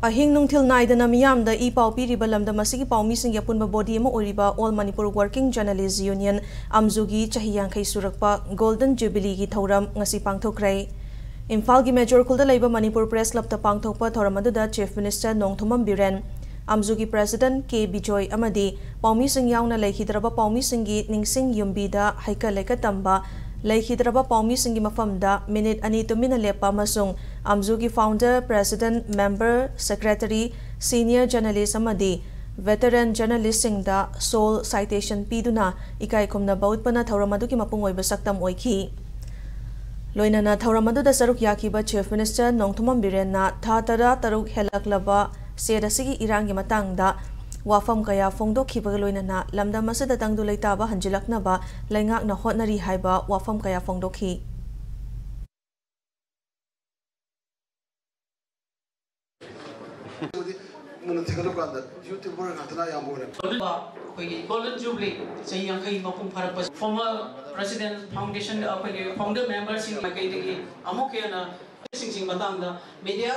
Ahing nungthil naidana miyamda I pau piriba lamda masigi pawmising yapunba body ama oriba All Manipur Working Journalists Union amzugi chahi yankhai surakpa Golden Jubilee gi thoram ngasi pangthokrai Imphal gi major kulda laiba Manipur Press Club ta pangthokpa thoram aduda Chief Minister Nongthomam Biren amzugi President K Bijoy amadi pawmising yauna laikhidraba pawmising gi ningsing yumbida haika leka tamba Laikhidraba pawmising gi mafamda minute ani tumina lepa masung Amzugi founder, president, member, secretary, senior journalist amadi, veteran journalist singda sole citation piduna ikaikumna bautpana thauramadu ki mapungoiba saktam oikhi. Loinana thauramadu da saruk yakiba Chief Minister Nongthomam Biren na thatara taruk helaklaba serasigi irangi matangda wafam kaya fongdokhiba loinana lamda masada tangdu leitaba hanjilaknaba laingakna hotnari haiba wafam kaya fongdokhi. Golden Jubilee, former president, foundation, founder members in Amokana, Singing Matanga, media.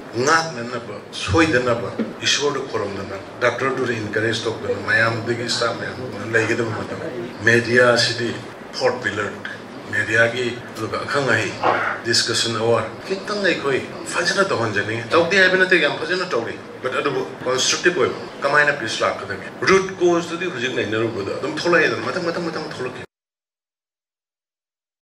Natanaba, Soidanaba, Ishoda Koromana, Doctor to encourage Doctor Mayam, Digista, Legidam, Media City, Port Pillar. Mediagi, Kangai, discussion over. Kitangai Koi, Fajana Honjani, Tauki Abinati and Fajana Tori, but other constructive way, Kamina Pislak. Root goes to the Hujina Nerubuda, Dumtola, Matamatamatoloki.